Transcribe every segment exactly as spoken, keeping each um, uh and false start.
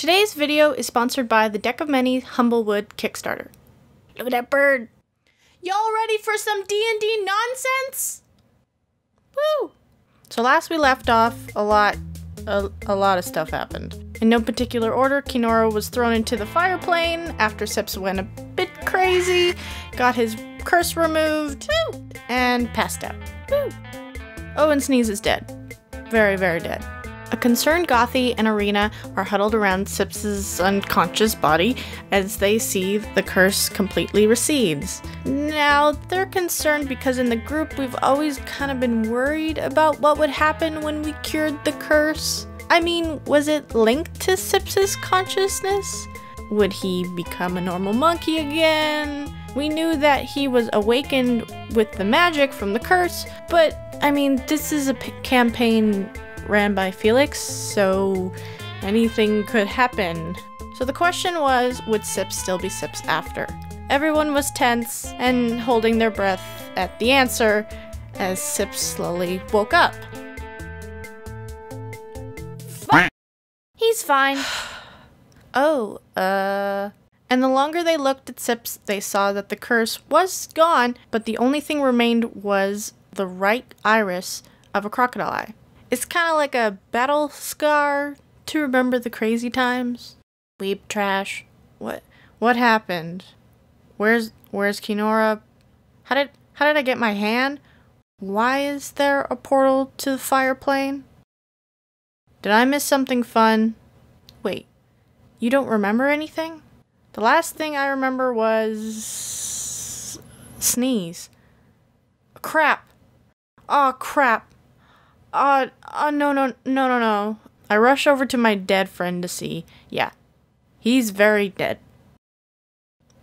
Today's video is sponsored by the Deck of Many Humblewood Kickstarter. Look at that bird. Y'all ready for some D and D nonsense? Woo! So last we left off, a lot, a, a lot of stuff happened. In no particular order, Kinora was thrown into the fire plane after Sips went a bit crazy, got his curse removed, Woo! And passed out. Woo! Owen Sneeze is dead. Very, very dead. A concerned Gothy and Arena are huddled around Sips's unconscious body as they see the curse completely recedes. Now, they're concerned because in the group we've always kind of been worried about what would happen when we cured the curse. I mean, was it linked to Sips's consciousness? Would he become a normal monkey again? We knew that he was awakened with the magic from the curse, but I mean, this is a p campaign ran by Felix, so anything could happen. So the question was, would Sips still be Sips after? Everyone was tense and holding their breath at the answer as Sips slowly woke up. F He's fine. Oh, uh... And the longer they looked at Sips, they saw that the curse was gone, but the only thing remained was the right iris of a crocodile eye. It's kind of like a battle scar to remember the crazy times. Weep trash. What? What happened? Where's Where's Kinora? How did How did I get my hand? Why is there a portal to the fire plane? Did I miss something fun? Wait, you don't remember anything? The last thing I remember was Sneeze. Crap. Oh crap. Uh, uh, no, no, no, no, no. I rush over to my dead friend to see. Yeah, he's very dead.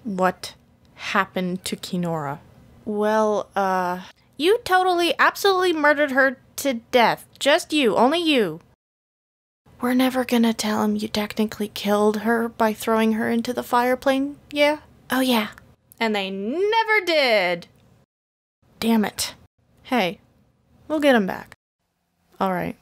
What happened to Kinora? Well, uh, you totally, absolutely murdered her to death. Just you, only you. We're never gonna tell him you technically killed her by throwing her into the fire plane, yeah? Oh, yeah. And they never did. Damn it. Hey, we'll get him back. Alright.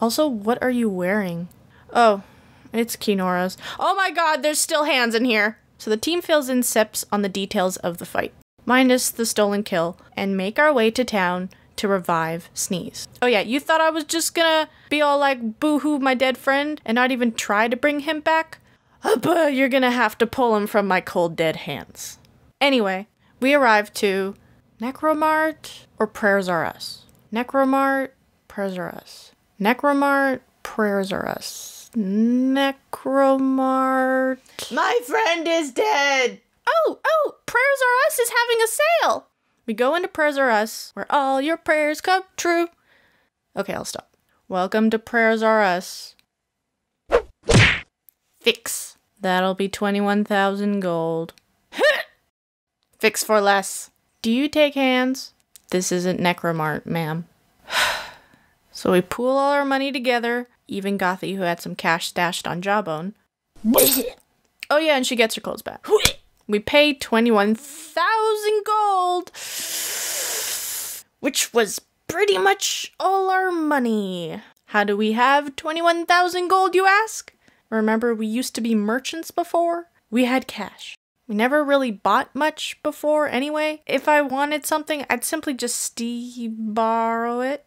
Also, what are you wearing? Oh, it's Kinora's. Oh my god, there's still hands in here! So the team fills in Sips on the details of the fight, minus the stolen kill, and make our way to town to revive Sneeze. Oh yeah, you thought I was just gonna be all like, boo-hoo my dead friend, and not even try to bring him back? Uh, but you're gonna have to pull him from my cold dead hands. Anyway, we arrive to Necromart or Prayers Are Us. Necromart... Prayers Are Us. Necromart, Prayers Are Us. Necromart. My friend is dead! Oh, oh, Prayers Are Us is having a sale! We go into Prayers Are Us, where all your prayers come true. Okay, I'll stop. Welcome to Prayers Are Us. Fix. That'll be twenty-one thousand gold. Fix for less. Do you take hands? This isn't Necromart, ma'am. So we pool all our money together, even Gothy, who had some cash stashed on Jawbone. Oh yeah, and she gets her clothes back. We pay twenty-one thousand gold, which was pretty much all our money. How do we have twenty-one thousand gold, you ask? Remember, we used to be merchants before. We had cash. We never really bought much before anyway. If I wanted something, I'd simply just steal-borrow it.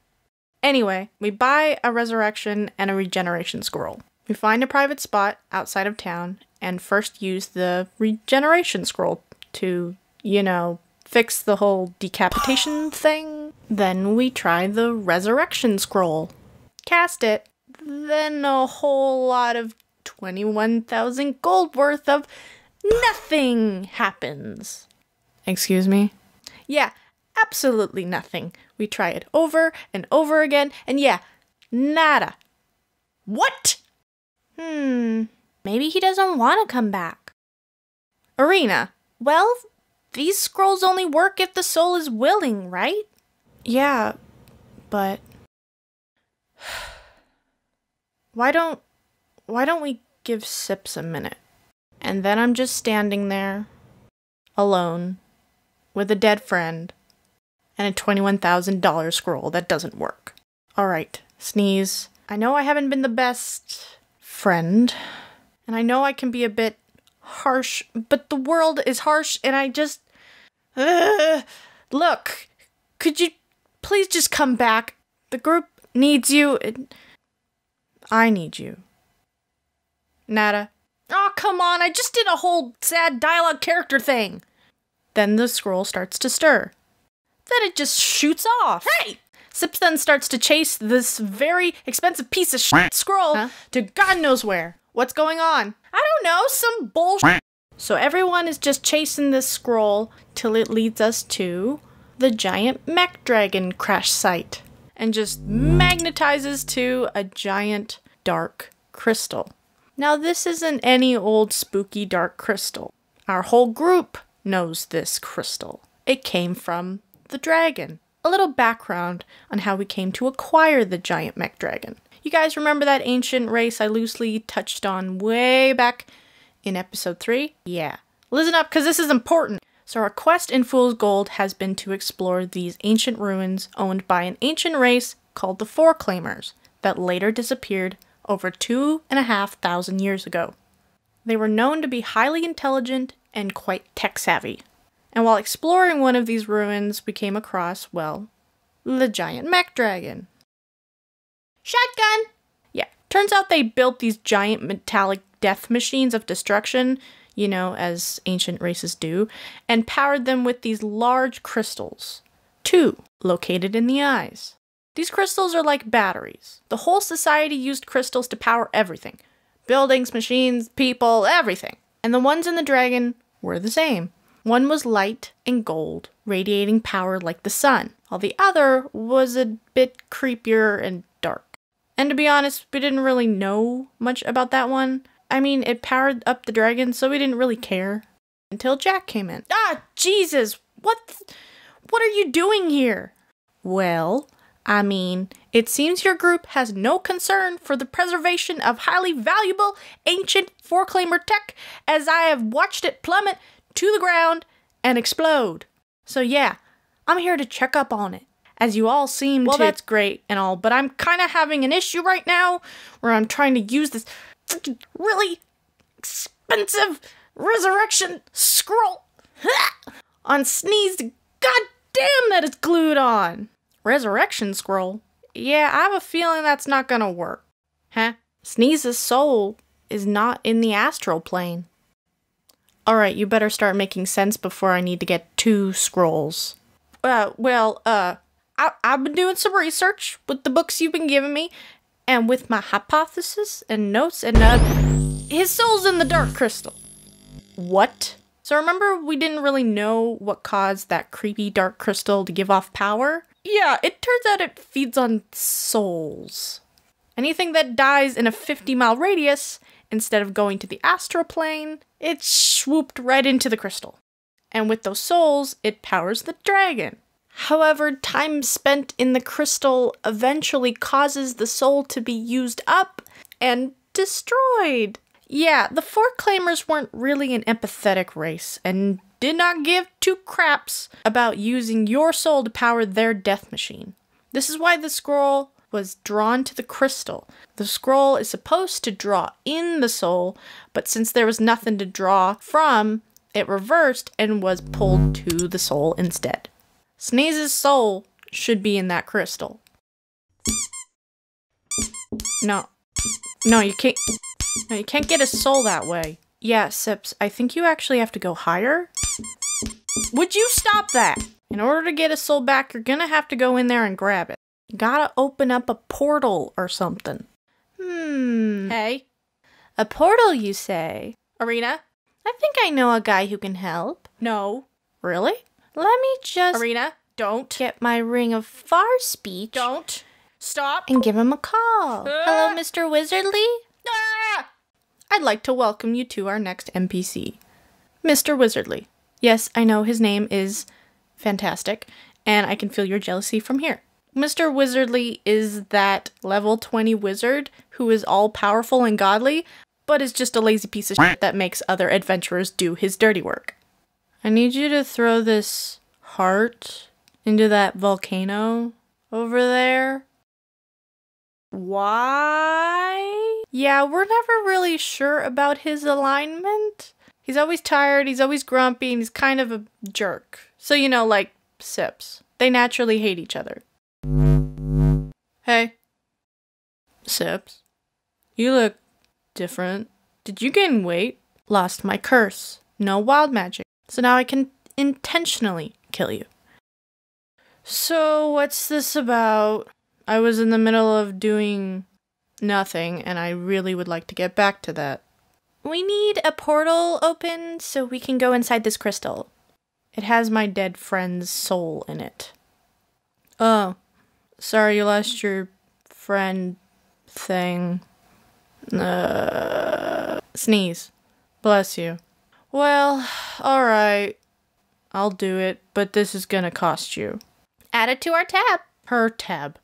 Anyway, we buy a resurrection and a regeneration scroll. We find a private spot outside of town and first use the regeneration scroll to, you know, fix the whole decapitation thing. Then we try the resurrection scroll. Cast it. Then a whole lot of twenty-one thousand gold worth of nothing happens. Excuse me? Yeah. Absolutely nothing. We try it over and over again, and yeah, nada. What? Hmm, maybe he doesn't want to come back. Arena, well, these scrolls only work if the soul is willing, right? Yeah, but... why don't... why don't we give Sips a minute? And then I'm just standing there, alone, with a dead friend. And a twenty-one thousand dollar scroll that doesn't work. Alright, Sneeze. I know I haven't been the best friend, And I know I can be a bit harsh, but the world is harsh and I just... Uh, look, could you please just come back? The group needs you and I need you. Nada. Oh, come on, I just did a whole sad dialogue character thing. Then the scroll starts to stir. Then it just shoots off. Hey! Sips then starts to chase this very expensive piece of shit scroll huh? to God knows where. What's going on? I don't know, some bullshit. So everyone is just chasing this scroll till it leads us to the giant mech dragon crash site and just magnetizes to a giant dark crystal. Now this isn't any old spooky dark crystal. Our whole group knows this crystal. It came from the dragon. A little background on how we came to acquire the giant mech dragon. You guys remember that ancient race I loosely touched on way back in episode three? Yeah. Listen up, because this is important. So our quest in Fool's Gold has been to explore these ancient ruins owned by an ancient race called the Foreclaimers that later disappeared over two and a half thousand years ago. They were known to be highly intelligent and quite tech-savvy. And while exploring one of these ruins, we came across, well, the giant mech dragon. Shotgun! Yeah, turns out they built these giant metallic death machines of destruction, you know, as ancient races do, and powered them with these large crystals. Two, located in the eyes. These crystals are like batteries. The whole society used crystals to power everything. Buildings, machines, people, everything. And the ones in the dragon were the same. One was light and gold, radiating power like the sun, while the other was a bit creepier and dark. And to be honest, we didn't really know much about that one. I mean, it powered up the dragon, so we didn't really care. Until Jack came in. Ah, Jesus! What th- what are you doing here? Well, I mean, it seems your group has no concern for the preservation of highly valuable ancient Foreclaimer tech, as I have watched it plummet to the ground, and explode. So yeah, I'm here to check up on it. As you all seem well, to- Well, that's great and all, but I'm kind of having an issue right now where I'm trying to use this really expensive resurrection scroll on Sneeze. God damn that it's glued on. Resurrection scroll? Yeah, I have a feeling that's not gonna work. Huh? Sneeze's soul is not in the astral plane. Alright, you better start making sense before I need to get two scrolls. Uh, well, uh, I, I've been doing some research with the books you've been giving me, and with my hypothesis and notes and, uh, his soul's in the dark crystal. What? So remember, we didn't really know what caused that creepy dark crystal to give off power? Yeah, it turns out it feeds on souls. Anything that dies in a fifty mile radius, instead of going to the astral plane, it swooped right into the crystal. And with those souls, it powers the dragon. However, time spent in the crystal eventually causes the soul to be used up and destroyed. Yeah, the Foreclaimers weren't really an empathetic race and did not give two craps about using your soul to power their death machine. This is why the scroll was drawn to the crystal. The scroll is supposed to draw in the soul, but since there was nothing to draw from, it reversed and was pulled to the soul instead. Sneeze's soul should be in that crystal. No. No, you can't. No, you can't get a soul that way. Yeah, Sips, I think you actually have to go higher. Would you stop that? In order to get a soul back, you're gonna have to go in there and grab it. Gotta open up a portal or something. Hmm. Hey. A portal, you say? Arena? I think I know a guy who can help. No. Really? Let me just... Arena, don't. Get my ring of far speech. Don't. Stop. And give him a call. Ah. Hello, Mister Wizardly? Ah. I'd like to welcome you to our next N P C. Mister Wizardly. Yes, I know his name is fantastic, and I can feel your jealousy from here. Mister Wizardly is that level twenty wizard who is all-powerful and godly, but is just a lazy piece of shit that makes other adventurers do his dirty work. I need you to throw this heart into that volcano over there. Why? Yeah, we're never really sure about his alignment. He's always tired, he's always grumpy, and he's kind of a jerk. So, you know, like, Sips. They naturally hate each other. Hey. Sips. You look different. Did you gain weight? Lost my curse. No wild magic. So now I can intentionally kill you. So what's this about? I was in the middle of doing nothing, and I really would like to get back to that. We need a portal open so we can go inside this crystal. It has my dead friend's soul in it. Oh, sorry you lost your friend thing. Uh, sneeze. Bless you. Well, alright. I'll do it, but this is gonna cost you. Add it to our tab. Her tab.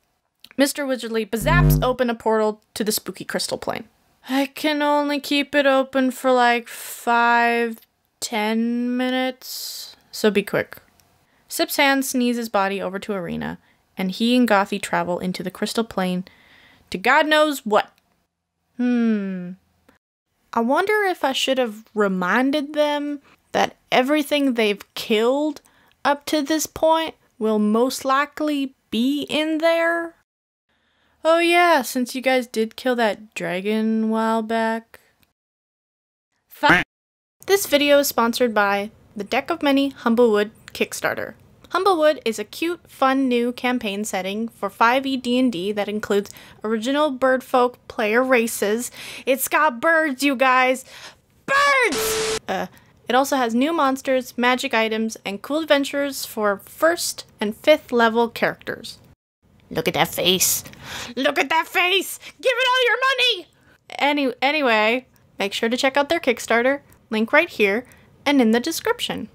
Mister Wizardly bazaps open a portal to the spooky crystal plane. I can only keep it open for like five, ten minutes, so be quick. Sip's hand sneezes body over to Arena, and he and Gothy travel into the crystal plane to God knows what. Hmm. I wonder if I should have reminded them that everything they've killed up to this point will most likely be in there. Oh yeah, since you guys did kill that dragon a while back. F this video is sponsored by the Deck of Many Humblewood Kickstarter. Humblewood is a cute, fun, new campaign setting for five E D and D that includes original birdfolk player races. It's got birds, you guys! Birds! Uh, it also has new monsters, magic items, and cool adventures for first and fifth level characters. Look at that face. Look at that face! Give it all your money! Any- anyway, make sure to check out their Kickstarter, link right here, and in the description.